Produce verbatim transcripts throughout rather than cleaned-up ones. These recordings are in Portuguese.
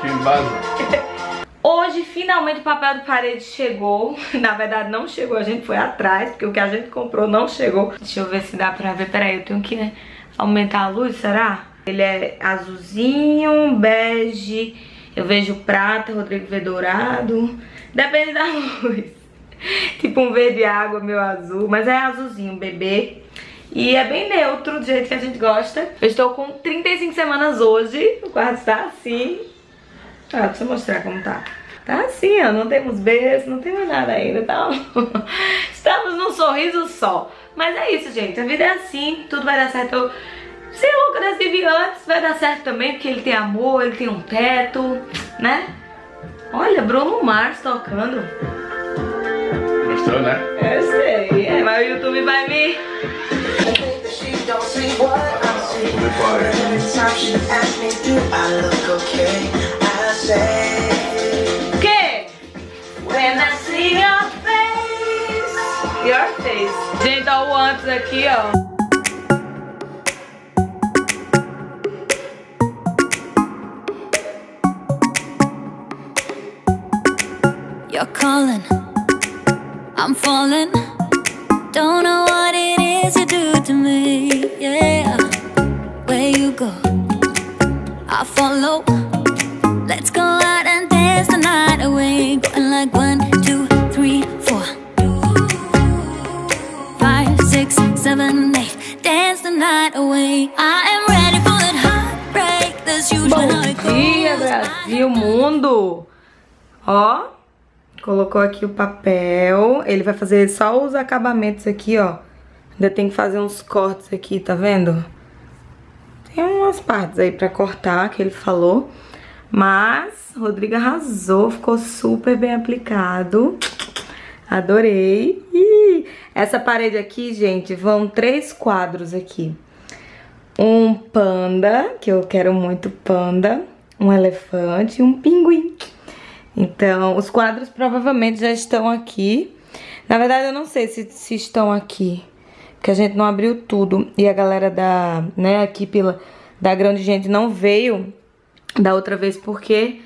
que embasa. Hoje, finalmente, o papel de parede chegou. Na verdade, não chegou, a gente foi atrás, porque o que a gente comprou não chegou. Deixa eu ver se dá pra ver. Peraí, eu tenho que, né, aumentar a luz, será? Ele é azulzinho, bege, eu vejo prata, o Rodrigo vê dourado. Depende da luz. Tipo um verde água, meu azul, mas é azulzinho, bebê. E é bem neutro, do jeito que a gente gosta. Eu estou com trinta e cinco semanas hoje. O quarto está assim. Ah, deixa eu mostrar como tá. Tá assim, ó, não temos berço, não tem mais nada ainda, tá? Estamos num sorriso só. Mas é isso, gente, a vida é assim. Tudo vai dar certo. Eu... Se o Lucas vive antes, vai dar certo também. Porque ele tem amor, ele tem um teto, né? Olha, Bruno Mars tocando. Gostou, né? Eu sei, é, mas o YouTube vai me... Que? When I see your face, your face. Gente, ó, o antes aqui, ó. You're calling, I'm falling. Don't know what it is you do to me. Yeah, where you go, I follow. Let's go out and dance the night away. Going like one, two, three, four, five, six, seven, eight. Dance the night away. I am ready for that heartbreak. This usual. Bom dia, Brasil, mundo. Ó. Colocou aqui o papel. Ele vai fazer só os acabamentos aqui, ó. Ainda tem que fazer uns cortes aqui, tá vendo? Tem umas partes aí pra cortar, que ele falou. Mas Rodrigo arrasou, ficou super bem aplicado. Adorei. Ih, essa parede aqui, gente, vão três quadros aqui. Um panda, que eu quero muito panda. Um elefante e um pinguim. Então, os quadros provavelmente já estão aqui. Na verdade, eu não sei se, se estão aqui, porque a gente não abriu tudo. E a galera da, né, a equipe da Grão de Gente não veio da outra vez, porque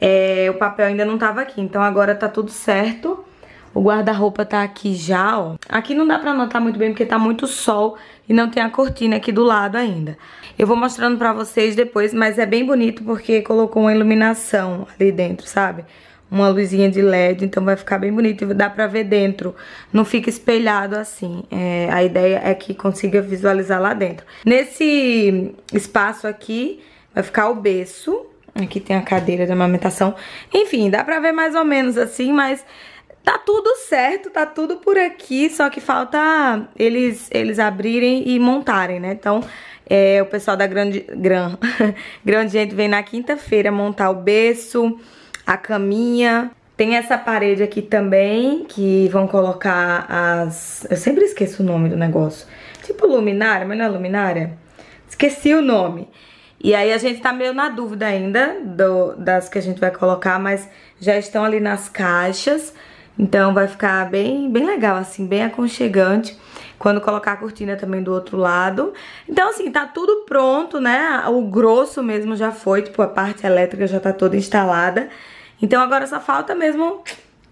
é, o papel ainda não tava aqui. Então, agora tá tudo certo. O guarda-roupa tá aqui já, ó. Aqui não dá pra notar muito bem, porque tá muito sol e não tem a cortina aqui do lado ainda. Eu vou mostrando pra vocês depois, mas é bem bonito porque colocou uma iluminação ali dentro, sabe? Uma luzinha de L E D, então vai ficar bem bonito e dá pra ver dentro. Não fica espelhado assim. É, a ideia é que consiga visualizar lá dentro. Nesse espaço aqui vai ficar o berço. Aqui tem a cadeira de amamentação. Enfim, dá pra ver mais ou menos assim, mas... Tá tudo certo, tá tudo por aqui, só que falta eles, eles abrirem e montarem, né? Então, é, o pessoal da Grande, Gran, Grande Gente vem na quinta-feira montar o berço, a caminha. Tem essa parede aqui também, que vão colocar as... Eu sempre esqueço o nome do negócio. Tipo luminária, mas não é luminária? Esqueci o nome. E aí a gente tá meio na dúvida ainda do, das que a gente vai colocar, mas já estão ali nas caixas. Então vai ficar bem, bem legal, assim, bem aconchegante. Quando colocar a cortina também do outro lado. Então, assim, tá tudo pronto, né? O grosso mesmo já foi, tipo, a parte elétrica já tá toda instalada. Então agora só falta mesmo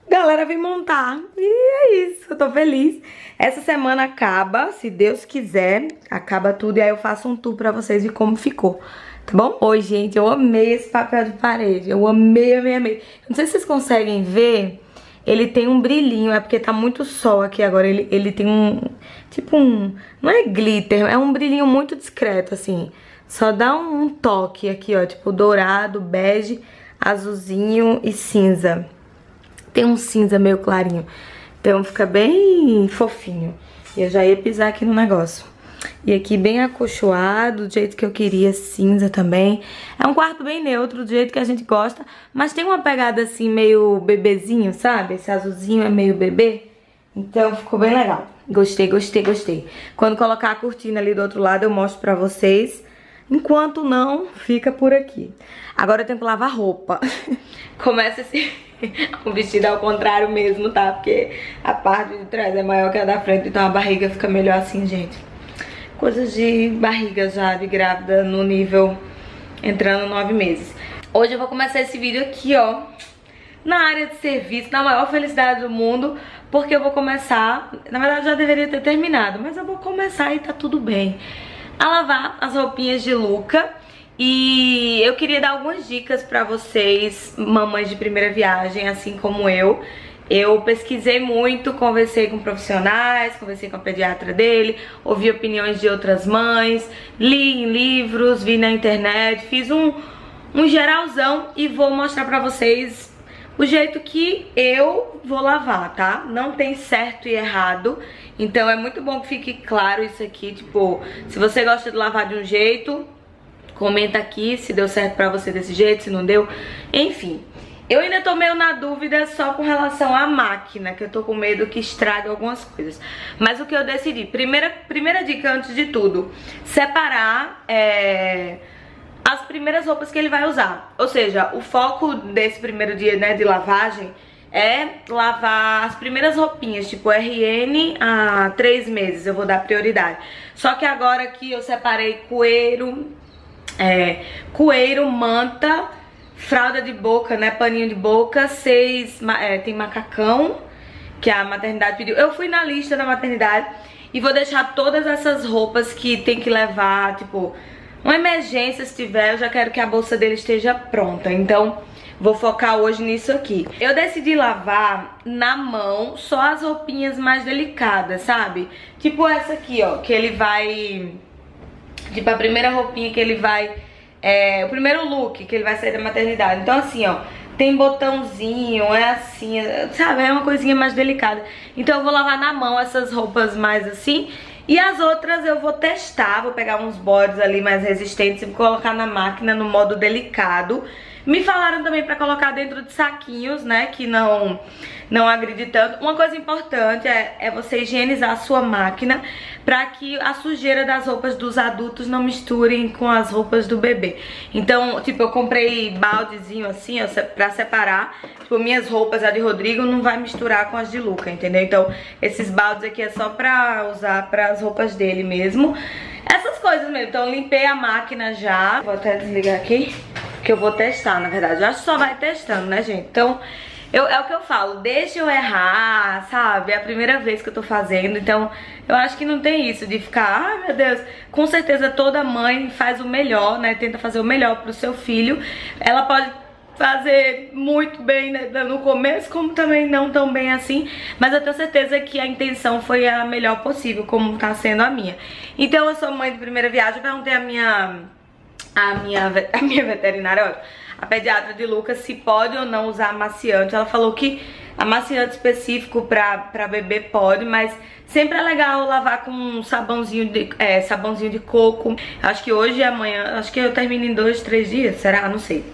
a galera vir montar. E é isso, eu tô feliz. Essa semana acaba, se Deus quiser, acaba tudo. E aí eu faço um tour pra vocês de como ficou. Tá bom? Oi, gente, eu amei esse papel de parede. Eu amei, amei, amei. Não sei se vocês conseguem ver... Ele tem um brilhinho, é porque tá muito sol aqui agora. Ele, ele tem um... Tipo um... Não é glitter, é um brilhinho muito discreto, assim. Só dá um, um toque aqui, ó. Tipo dourado, bege, azulzinho e cinza. Tem um cinza meio clarinho. Então fica bem fofinho. E eu já ia pisar aqui no negócio. E aqui bem acolchoado, do jeito que eu queria, cinza também. É um quarto bem neutro, do jeito que a gente gosta. Mas tem uma pegada assim, meio bebezinho, sabe? Esse azulzinho é meio bebê. Então ficou bem legal. Gostei, gostei, gostei. Quando colocar a cortina ali do outro lado, eu mostro pra vocês. Enquanto não, fica por aqui. Agora eu tenho que lavar roupa. Começa assim... O vestido ao contrário mesmo, tá? Porque a parte de trás é maior que a da frente. Então a barriga fica melhor assim, gente. Coisas de barriga já, de grávida, no nível entrando nove meses. Hoje eu vou começar esse vídeo aqui, ó, na área de serviço, na maior felicidade do mundo, porque eu vou começar, na verdade já deveria ter terminado, mas eu vou começar e tá tudo bem, a lavar as roupinhas de Luca. E eu queria dar algumas dicas pra vocês, mamães de primeira viagem, assim como eu. Eu pesquisei muito, conversei com profissionais, conversei com a pediatra dele, ouvi opiniões de outras mães, li em livros, vi na internet, fiz um, um geralzão e vou mostrar pra vocês o jeito que eu vou lavar, tá? Não tem certo e errado, então é muito bom que fique claro isso aqui, tipo, se você gosta de lavar de um jeito, comenta aqui se deu certo pra você desse jeito, se não deu, enfim. Eu ainda tô meio na dúvida só com relação à máquina, que eu tô com medo que estrague algumas coisas. Mas o que eu decidi, primeira, primeira dica antes de tudo, separar é, as primeiras roupas que ele vai usar. Ou seja, o foco desse primeiro dia, né, de lavagem é lavar as primeiras roupinhas, tipo R N há três meses, eu vou dar prioridade. Só que agora aqui eu separei cueiro, é, cueiro, manta, fralda de boca, né, paninho de boca, seis, é, tem macacão, que a maternidade pediu. Eu fui na lista da maternidade e vou deixar todas essas roupas que tem que levar, tipo, uma emergência se tiver, eu já quero que a bolsa dele esteja pronta, então vou focar hoje nisso aqui. Eu decidi lavar na mão só as roupinhas mais delicadas, sabe? Tipo essa aqui, ó, que ele vai, tipo a primeira roupinha que ele vai... É, o primeiro look que ele vai sair da maternidade. Então assim, ó, tem botãozinho, é assim, sabe, é uma coisinha mais delicada. Então eu vou lavar na mão essas roupas mais assim. E as outras eu vou testar, vou pegar uns bodes ali mais resistentes e colocar na máquina no modo delicado. Me falaram também pra colocar dentro de saquinhos, né, que não, não agride tanto. Uma coisa importante é, é você higienizar a sua máquina pra que a sujeira das roupas dos adultos não misturem com as roupas do bebê. Então, tipo, eu comprei baldezinho assim, ó, pra separar. Tipo, minhas roupas, a de Rodrigo, não vai misturar com as de Luca, entendeu? Então, esses baldes aqui é só pra usar pra as roupas dele mesmo. Essas coisas mesmo. Então, eu limpei a máquina já. Vou até desligar aqui, que eu vou testar, na verdade. Eu acho que só vai testando, né, gente? Então... Eu, é o que eu falo, deixa eu errar, sabe? É a primeira vez que eu tô fazendo, então eu acho que não tem isso de ficar, ai meu Deus, com certeza toda mãe faz o melhor, né? Tenta fazer o melhor pro seu filho. Ela pode fazer muito bem, né, no começo, como também não tão bem assim, mas eu tenho certeza que a intenção foi a melhor possível, como tá sendo a minha. Então eu sou mãe de primeira viagem, perguntei a minha, a minha, a minha veterinária, olha, a pediatra de Lucas, se pode ou não usar amaciante. Ela falou que amaciante específico pra, pra bebê pode, mas sempre é legal lavar com um sabãozinho de, é, sabãozinho de coco. Acho que hoje e amanhã, acho que eu termino em dois, três dias, será? Não sei.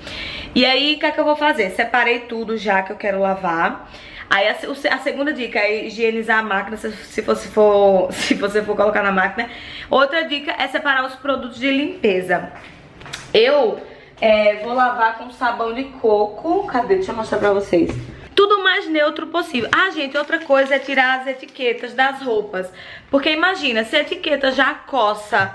E aí, o que é que eu vou fazer? Separei tudo já que eu quero lavar. Aí a, a segunda dica é higienizar a máquina, se, se, você for, se você for colocar na máquina. Outra dica é separar os produtos de limpeza. Eu... É, vou lavar com sabão de coco. Cadê? Deixa eu mostrar pra vocês. Tudo mais neutro possível. Ah, gente, outra coisa é tirar as etiquetas das roupas. Porque imagina, se a etiqueta já coça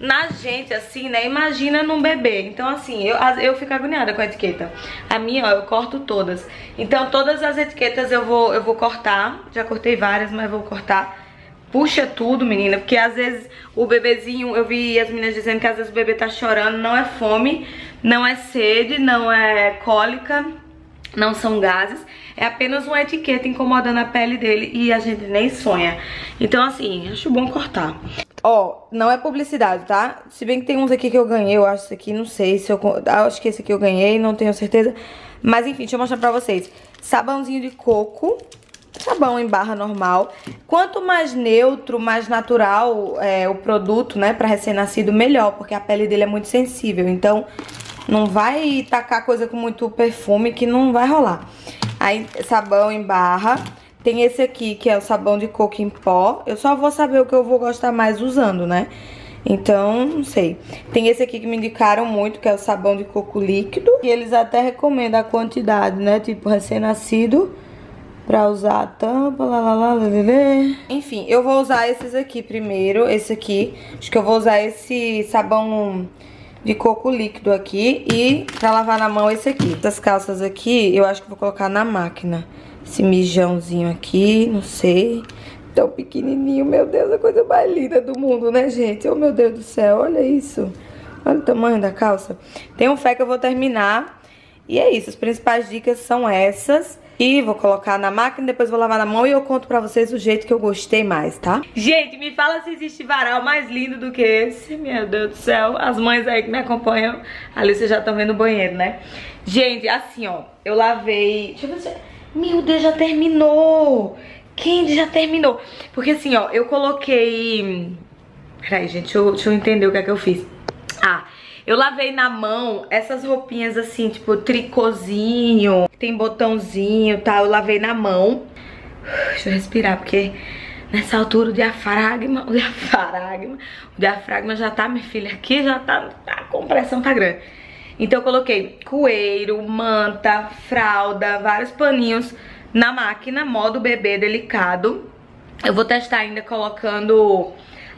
na gente, assim, né? Imagina num bebê. Então, assim, eu, eu fico agoniada com a etiqueta. A minha, ó, eu corto todas. Então, todas as etiquetas eu vou, eu vou cortar. Já cortei várias, mas vou cortar. Puxa tudo, menina, porque às vezes o bebezinho, eu vi as meninas dizendo que às vezes o bebê tá chorando, não é fome, não é sede, não é cólica, não são gases, é apenas uma etiqueta incomodando a pele dele e a gente nem sonha. Então assim, acho bom cortar. Ó, não é publicidade, tá? Se bem que tem uns aqui que eu ganhei, eu acho, esse aqui, não sei se eu... Acho que esse aqui eu ganhei, não tenho certeza. Mas enfim, deixa eu mostrar pra vocês. Sabãozinho de coco... Sabão em barra normal. Quanto mais neutro, mais natural é o produto, né, pra recém-nascido, melhor, porque a pele dele é muito sensível. Então, não vai tacar coisa com muito perfume que não vai rolar. Aí, sabão em barra. Tem esse aqui, que é o sabão de coco em pó. Eu só vou saber o que eu vou gostar mais usando, né? Então, não sei. Tem esse aqui que me indicaram muito, que é o sabão de coco líquido. E eles até recomendam a quantidade, né? Tipo, recém-nascido... Pra usar a tampa, lá, lá, lá, lá, lá, lá. Enfim, eu vou usar esses aqui primeiro. Esse aqui, acho que eu vou usar esse sabão de coco líquido aqui e pra lavar na mão esse aqui. Essas calças aqui, eu acho que vou colocar na máquina. Esse mijãozinho aqui, não sei. Tão pequenininho, meu Deus, a coisa mais linda do mundo, né, gente? Oh, meu Deus do céu, olha isso. Olha o tamanho da calça. Tem um fé que eu vou terminar. E é isso, as principais dicas são essas. E vou colocar na máquina, depois vou lavar na mão e eu conto pra vocês o jeito que eu gostei mais, tá? Gente, me fala se existe varal mais lindo do que esse. Meu Deus do céu, as mães aí que me acompanham, ali vocês já estão vendo o banheiro, né? Gente, assim, ó, eu lavei... Deixa eu ver se... Meu Deus, já terminou! Quem já terminou? Porque assim, ó, eu coloquei... Peraí, gente, deixa eu, deixa eu entender o que é que eu fiz. Ah... Eu lavei na mão essas roupinhas assim, tipo tricôzinho, tem botãozinho e tá? tal. Eu lavei na mão. Deixa eu respirar, porque nessa altura o diafragma, o diafragma, o diafragma já tá, minha filha, aqui já tá, a compressão tá grande. Então eu coloquei cueiro, manta, fralda, vários paninhos na máquina, modo bebê delicado. Eu vou testar ainda colocando...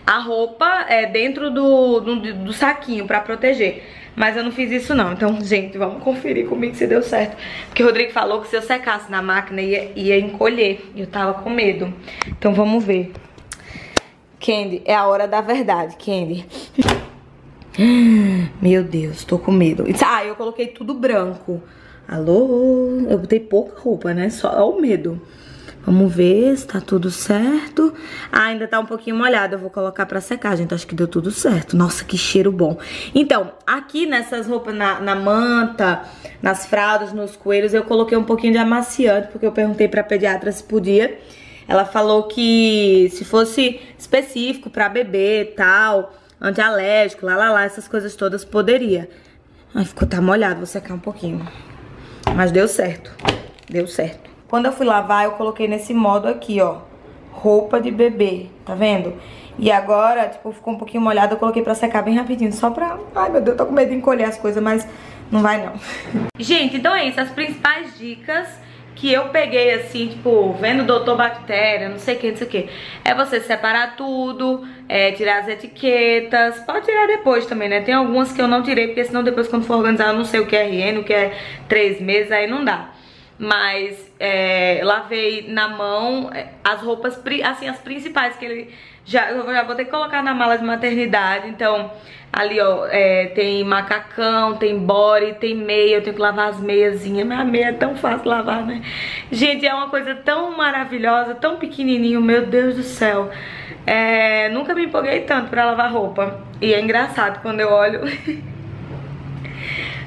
A roupa é dentro do, do, do saquinho pra proteger. Mas eu não fiz isso não. Então, gente, vamos conferir comigo se deu certo. Porque o Rodrigo falou que se eu secasse na máquina ia, ia encolher. E eu tava com medo. Então vamos ver. Candy, é a hora da verdade, Candy. Meu Deus, tô com medo. Ah, eu coloquei tudo branco. Alô? Eu botei pouca roupa, né? Só é o medo. Vamos ver se tá tudo certo. Ah, ainda tá um pouquinho molhado. Eu vou colocar pra secar, gente. Acho que deu tudo certo. Nossa, que cheiro bom. Então, aqui nessas roupas, na, na manta, nas fraldas, nos coelhos, eu coloquei um pouquinho de amaciante, porque eu perguntei pra pediatra se podia. Ela falou que se fosse específico pra bebê e tal, antialérgico, lá, lá, lá, essas coisas todas, poderia. Ai, ficou, tá molhado. Vou secar um pouquinho. Mas deu certo. Deu certo. Quando eu fui lavar, eu coloquei nesse modo aqui, ó, roupa de bebê, tá vendo? E agora, tipo, ficou um pouquinho molhado, eu coloquei pra secar bem rapidinho, só pra... Ai, meu Deus, tô com medo de encolher as coisas, mas não vai não. Gente, então é isso, as principais dicas que eu peguei, assim, tipo, vendo o doutor Bactéria, não sei o que, não sei o que, é você separar tudo, é, tirar as etiquetas, pode tirar depois também, né? Tem algumas que eu não tirei, porque senão depois quando for organizar eu não sei o que é R N, o que é três meses, aí não dá. Mas é, lavei na mão as roupas, assim, as principais que ele já, eu já vou ter que colocar na mala de maternidade. Então, ali ó, é, tem macacão, tem body, tem meia, eu tenho que lavar as meiazinhas. Minha meia é tão fácil lavar, né? Gente, é uma coisa tão maravilhosa, tão pequenininho, meu Deus do céu. É, nunca me empolguei tanto pra lavar roupa. E é engraçado, quando eu olho...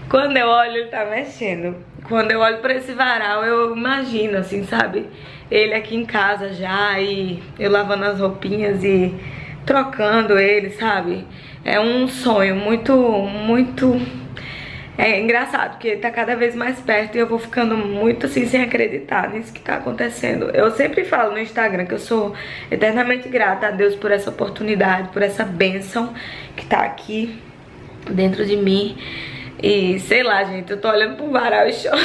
Quando eu olho, ele tá mexendo. Quando eu olho pra esse varal, eu imagino, assim, sabe? Ele aqui em casa já, e eu lavando as roupinhas e trocando ele, sabe? É um sonho muito, muito... É engraçado, porque ele tá cada vez mais perto e eu vou ficando muito, assim, sem acreditar nisso que tá acontecendo. Eu sempre falo no Instagram que eu sou eternamente grata a Deus por essa oportunidade, por essa bênção que tá aqui dentro de mim. E sei lá, gente, eu tô olhando pro varal e choro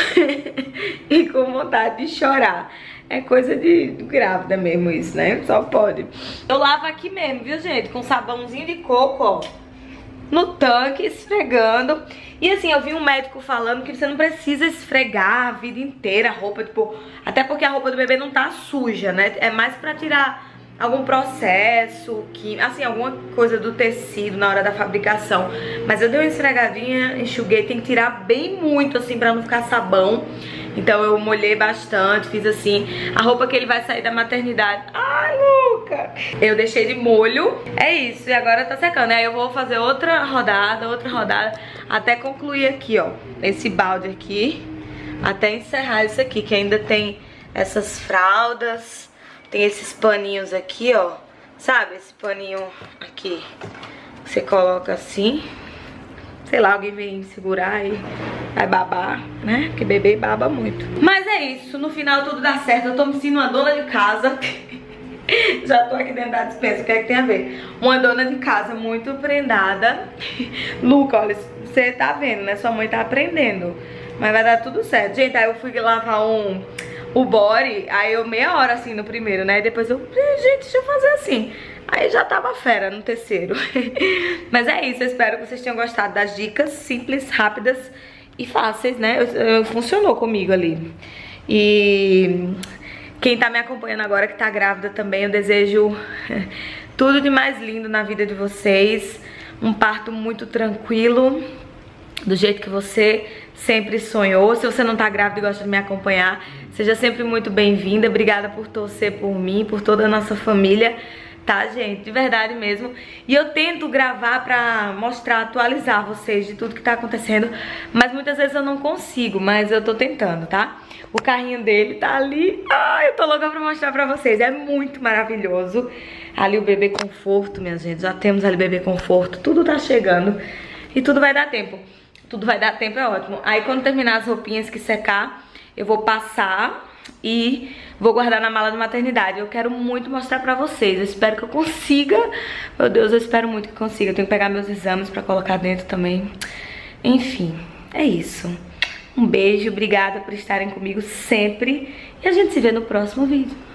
e com vontade de chorar. É coisa de grávida mesmo isso, né? Só pode. Eu lavo aqui mesmo, viu, gente? Com sabãozinho de coco, ó, no tanque, esfregando. E assim, eu vi um médico falando que você não precisa esfregar a vida inteira a roupa, tipo... Até porque a roupa do bebê não tá suja, né? É mais pra tirar... algum processo, que, assim, alguma coisa do tecido na hora da fabricação. Mas eu dei uma esfregadinha, enxuguei, tem que tirar bem muito, assim, pra não ficar sabão. Então eu molhei bastante, fiz assim. A roupa que ele vai sair da maternidade... Ai, Luca! Eu deixei de molho. É isso, e agora tá secando. Aí eu vou fazer outra rodada, outra rodada, até concluir aqui, ó, esse balde aqui. Até encerrar isso aqui, que ainda tem essas fraldas... Tem esses paninhos aqui, ó. Sabe esse paninho aqui? Você coloca assim. Sei lá, alguém vem segurar e vai babar, né? Porque bebê baba muito. Mas é isso. No final tudo dá certo. Eu tô me sentindo uma dona de casa. Já tô aqui dentro da despensa. O que é que tem a ver? Uma dona de casa muito prendada. Luca, olha, você tá vendo, né? Sua mãe tá aprendendo. Mas vai dar tudo certo. Gente, aí eu fui lavar um... o body, aí eu meia hora assim no primeiro, né? E depois eu, gente, deixa eu fazer assim. Aí já tava fera no terceiro. Mas é isso, eu espero que vocês tenham gostado das dicas simples, rápidas e fáceis, né? Eu, eu, funcionou comigo ali. E quem tá me acompanhando agora, que tá grávida também, eu desejo tudo de mais lindo na vida de vocês. Um parto muito tranquilo, do jeito que você sempre sonhou. Se você não tá grávida e gosta de me acompanhar, seja sempre muito bem-vinda. Obrigada por torcer por mim, por toda a nossa família. Tá, gente? De verdade mesmo. E eu tento gravar pra mostrar, atualizar vocês de tudo que tá acontecendo, mas muitas vezes eu não consigo, mas eu tô tentando, tá? O carrinho dele tá ali. Ai, eu tô louca pra mostrar pra vocês. É muito maravilhoso. Ali o bebê conforto, minha gente. Já temos ali o bebê conforto. Tudo tá chegando. E tudo vai dar tempo. Tudo vai dar tempo, é ótimo. Aí quando terminar as roupinhas que secar, eu vou passar e vou guardar na mala de maternidade. Eu quero muito mostrar pra vocês. Eu espero que eu consiga. Meu Deus, eu espero muito que consiga. Eu tenho que pegar meus exames pra colocar dentro também. Enfim, é isso. Um beijo, obrigada por estarem comigo sempre. E a gente se vê no próximo vídeo.